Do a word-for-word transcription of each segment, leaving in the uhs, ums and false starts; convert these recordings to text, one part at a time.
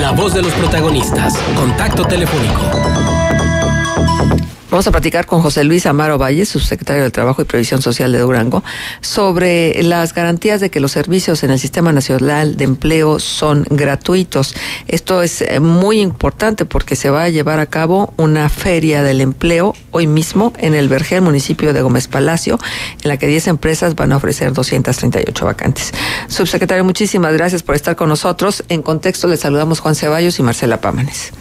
La voz de los protagonistas. Contacto telefónico. Vamos a platicar con José Luis Amaro Valles, subsecretario de Trabajo y Previsión Social de Durango, sobre las garantías de que los servicios en el Sistema Nacional de Empleo son gratuitos. Esto es muy importante porque se va a llevar a cabo una feria del empleo hoy mismo en el Vergel, municipio de Gómez Palacio, en la que diez empresas van a ofrecer doscientas treinta y ocho vacantes. Subsecretario, muchísimas gracias por estar con nosotros. En Contexto les saludamos Juan Ceballos y Marcela Pámanes.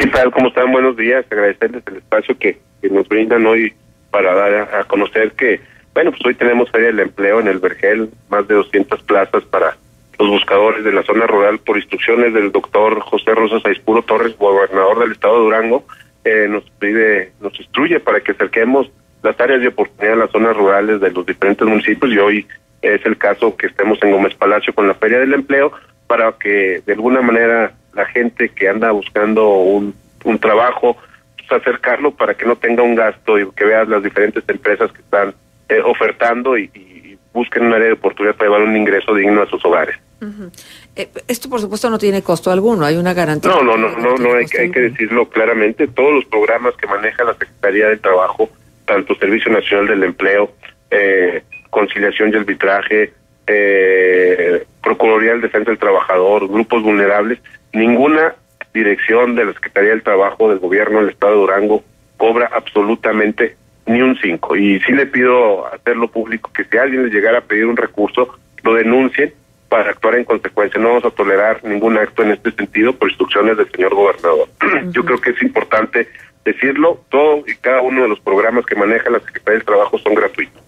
¿Qué tal? ¿Cómo están? Buenos días. Agradecerles el espacio que, que nos brindan hoy para dar a, a conocer que, bueno, pues hoy tenemos Feria del Empleo en el Vergel, más de doscientas plazas para los buscadores de la zona rural por instrucciones del doctor José Rosas Aispuro Torres, gobernador del estado de Durango. Eh, nos pide, nos instruye para que acerquemos las áreas de oportunidad a las zonas rurales de los diferentes municipios, y hoy es el caso que estemos en Gómez Palacio con la Feria del Empleo para que de alguna manera la gente que anda buscando un, un trabajo, pues acercarlo para que no tenga un gasto y que veas las diferentes empresas que están eh, ofertando y, y busquen un área de oportunidad para llevar un ingreso digno a sus hogares. Uh-huh. eh, esto, por supuesto, no tiene costo alguno, hay una garantía. No, no, no, no, no hay, hay que decirlo claramente. Todos los programas que maneja la Secretaría del Trabajo, tanto Servicio Nacional del Empleo, eh, Conciliación y Arbitraje, eh, Procuraduría del Defensa del Trabajador, Grupos Vulnerables, ninguna dirección de la Secretaría del Trabajo del Gobierno del Estado de Durango cobra absolutamente ni un cinco. Y sí le pido hacerlo público que si alguien les llegara a pedir un recurso, lo denuncien para actuar en consecuencia. No vamos a tolerar ningún acto en este sentido por instrucciones del señor gobernador. Uh-huh. Yo creo que es importante decirlo. Todo y cada uno de los programas que maneja la Secretaría del Trabajo son gratuitos.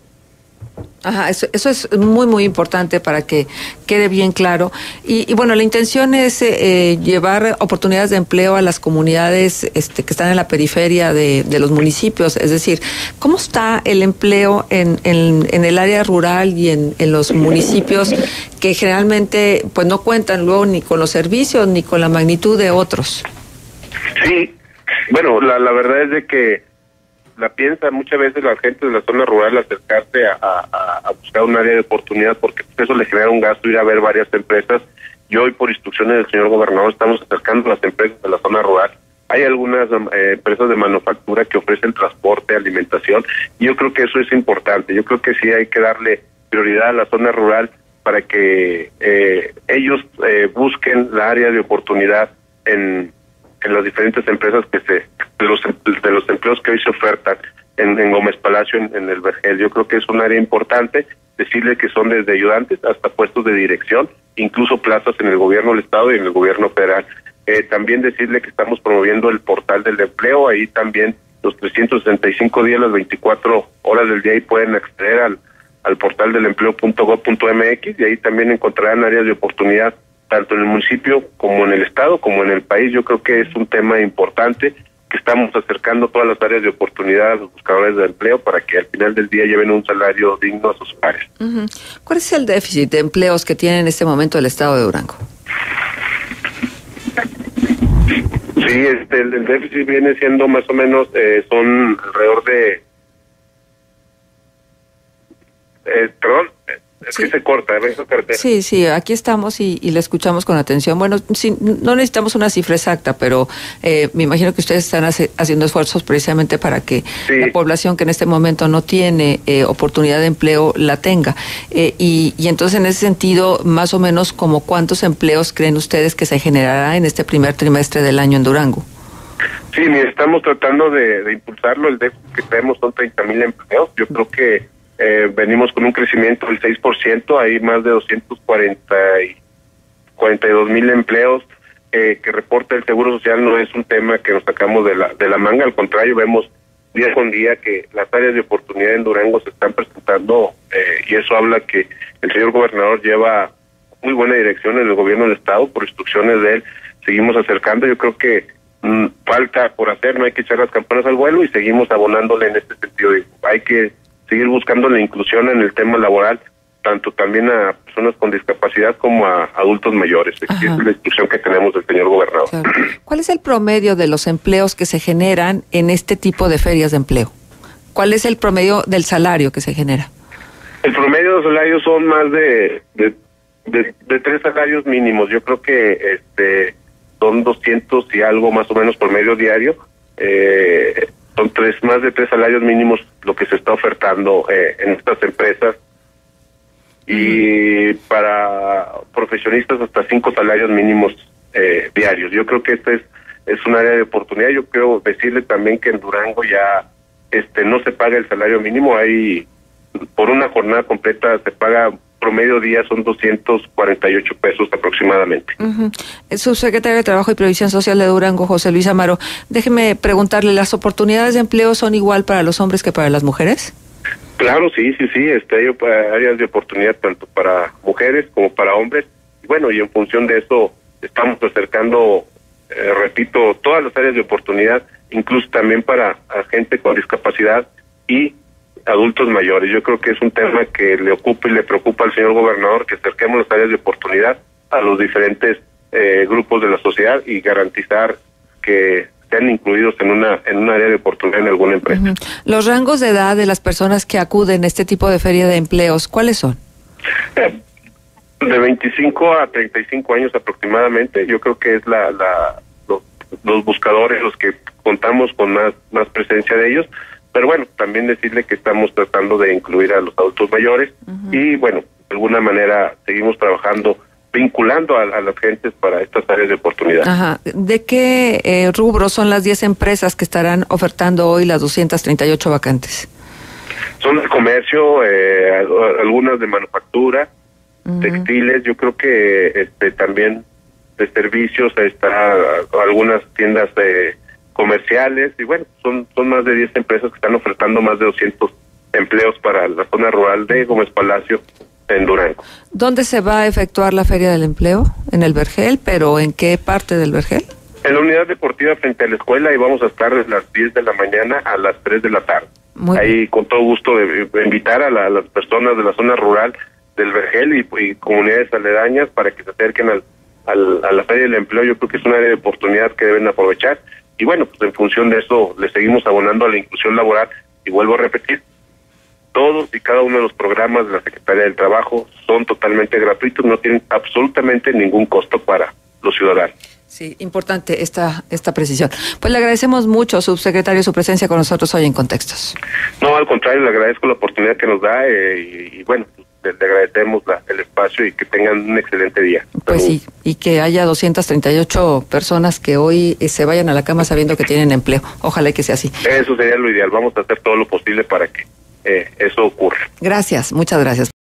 Ajá, eso, eso es muy, muy importante para que quede bien claro. Y, y bueno, la intención es eh, llevar oportunidades de empleo a las comunidades este, que están en la periferia de, de los municipios. Es decir, ¿cómo está el empleo en, en, en el área rural y en, en los municipios que generalmente pues no cuentan luego ni con los servicios ni con la magnitud de otros? Sí, bueno, la, la verdad es de que la piensa muchas veces la gente de la zona rural acercarse a, a, a buscar un área de oportunidad, porque eso le genera un gasto ir a ver varias empresas, y hoy por instrucciones del señor gobernador estamos acercando a las empresas de la zona rural. Hay algunas eh, empresas de manufactura que ofrecen transporte, alimentación, y yo creo que eso es importante. Yo creo que sí hay que darle prioridad a la zona rural para que eh, ellos eh, busquen la área de oportunidad en en las diferentes empresas que se de los, de los empleos que hoy se ofertan en, en Gómez Palacio, en, en el Vergel. Yo creo que es un área importante decirle que son desde ayudantes hasta puestos de dirección, incluso plazas en el gobierno del estado y en el gobierno federal. Eh, también decirle que estamos promoviendo el portal del empleo, ahí también los trescientos sesenta y cinco días, las veinticuatro horas del día, ahí pueden acceder al, al portal del empleo punto gob punto mx, y ahí también encontrarán áreas de oportunidad tanto en el municipio como en el estado, como en el país. Yo creo que es un tema importante que estamos acercando todas las áreas de oportunidad a los buscadores de empleo para que al final del día lleven un salario digno a sus pares. Uh-huh. ¿Cuál es el déficit de empleos que tiene en este momento el estado de Durango? Sí, este, el, el déficit viene siendo más o menos, eh, son alrededor de... Eh, perdón... Es sí. Que se corta, ¿ves? Sí, sí, aquí estamos y, y le escuchamos con atención. Bueno, sí, no necesitamos una cifra exacta, pero eh, me imagino que ustedes están hace, haciendo esfuerzos precisamente para que sí. La población que en este momento no tiene eh, oportunidad de empleo la tenga. Eh, y, y entonces, en ese sentido, más o menos, ¿como cuántos empleos creen ustedes que se generará en este primer trimestre del año en Durango? Sí, mira, estamos tratando de, de impulsarlo. El déficit que tenemos son treinta mil empleos. Yo creo que Eh, venimos con un crecimiento del seis por ciento, hay más de doscientos cuarenta y dos mil empleos eh, que reporta el Seguro Social. No es un tema que nos sacamos de la, de la manga, al contrario, vemos día con día que las áreas de oportunidad en Durango se están presentando eh, y eso habla que el señor gobernador lleva muy buena dirección en el gobierno del estado. Por instrucciones de él seguimos acercando. Yo creo que mmm, falta por hacer, no hay que echar las campanas al vuelo y seguimos abonándole en este sentido. Hay que seguir buscando la inclusión en el tema laboral, tanto también a personas con discapacidad como a adultos mayores. Ajá. Es la instrucción que tenemos del señor gobernador. Claro. ¿Cuál es el promedio de los empleos que se generan en este tipo de ferias de empleo? ¿Cuál es el promedio del salario que se genera? El promedio de los salarios son más de, de, de, de tres salarios mínimos. Yo creo que este son doscientos y algo más o menos por medio diario, eh, son tres más de tres salarios mínimos lo que se está ofertando eh, en estas empresas, y para profesionistas hasta cinco salarios mínimos eh, diarios. Yo creo que este es, es un área de oportunidad. Yo quiero decirle también que en Durango ya este no se paga el salario mínimo, hay por una jornada completa se paga promedio día son doscientos cuarenta y ocho pesos aproximadamente. Uh-huh. Subsecretario de Trabajo y Previsión Social de Durango, José Luis Amaro, déjeme preguntarle, ¿las oportunidades de empleo son igual para los hombres que para las mujeres? Claro, sí, sí, sí, este, hay áreas de oportunidad tanto para mujeres como para hombres, y bueno, y en función de eso estamos acercando, eh, repito, todas las áreas de oportunidad, incluso también para gente con discapacidad y adultos mayores. Yo creo que es un tema que le ocupa y le preocupa al señor gobernador, que acerquemos las áreas de oportunidad a los diferentes eh, grupos de la sociedad y garantizar que sean incluidos en una en un área de oportunidad en alguna empresa. Uh-huh. Los rangos de edad de las personas que acuden a este tipo de feria de empleos, ¿cuáles son? Eh, de veinticinco a treinta y cinco años aproximadamente. Yo creo que es la, la los, los buscadores los que contamos con más más presencia de ellos. Pero bueno, también decirle que estamos tratando de incluir a los adultos mayores. Uh-huh. Y bueno, de alguna manera seguimos trabajando, vinculando a, a las gentes para estas áreas de oportunidad. Ajá. ¿De qué eh, rubro son las diez empresas que estarán ofertando hoy las doscientas treinta y ocho vacantes? Son de comercio, eh, algunas de manufactura, uh-huh, textiles, yo creo que este también de servicios, está algunas tiendas de comerciales, y bueno, son son más de diez empresas que están ofertando más de doscientos empleos para la zona rural de Gómez Palacio, en Durango. ¿Dónde se va a efectuar la Feria del Empleo? En el Vergel, pero ¿en qué parte del Vergel? En la unidad deportiva frente a la escuela, y vamos a estar desde las diez de la mañana a las tres de la tarde. Muy Ahí bien. Con todo gusto de, de invitar a, la, a las personas de la zona rural del Vergel y, y comunidades aledañas para que se acerquen al, al, a la Feria del Empleo. Yo creo que es una área de oportunidad que deben aprovechar. Y bueno, pues en función de eso le seguimos abonando a la inclusión laboral, y vuelvo a repetir, todos y cada uno de los programas de la Secretaría del Trabajo son totalmente gratuitos, no tienen absolutamente ningún costo para los ciudadanos. Sí, importante esta esta precisión. Pues le agradecemos mucho, subsecretario, su presencia con nosotros hoy en Contextos. No, al contrario, le agradezco la oportunidad que nos da, eh, y, y bueno, le agradecemos la, el espacio, y que tengan un excelente día. Pues sí, y, y que haya doscientas treinta y ocho personas que hoy eh, se vayan a la cama sabiendo que tienen empleo. Ojalá que sea así. Eso sería lo ideal. Vamos a hacer todo lo posible para que Eh, eso ocurre. Gracias, muchas gracias.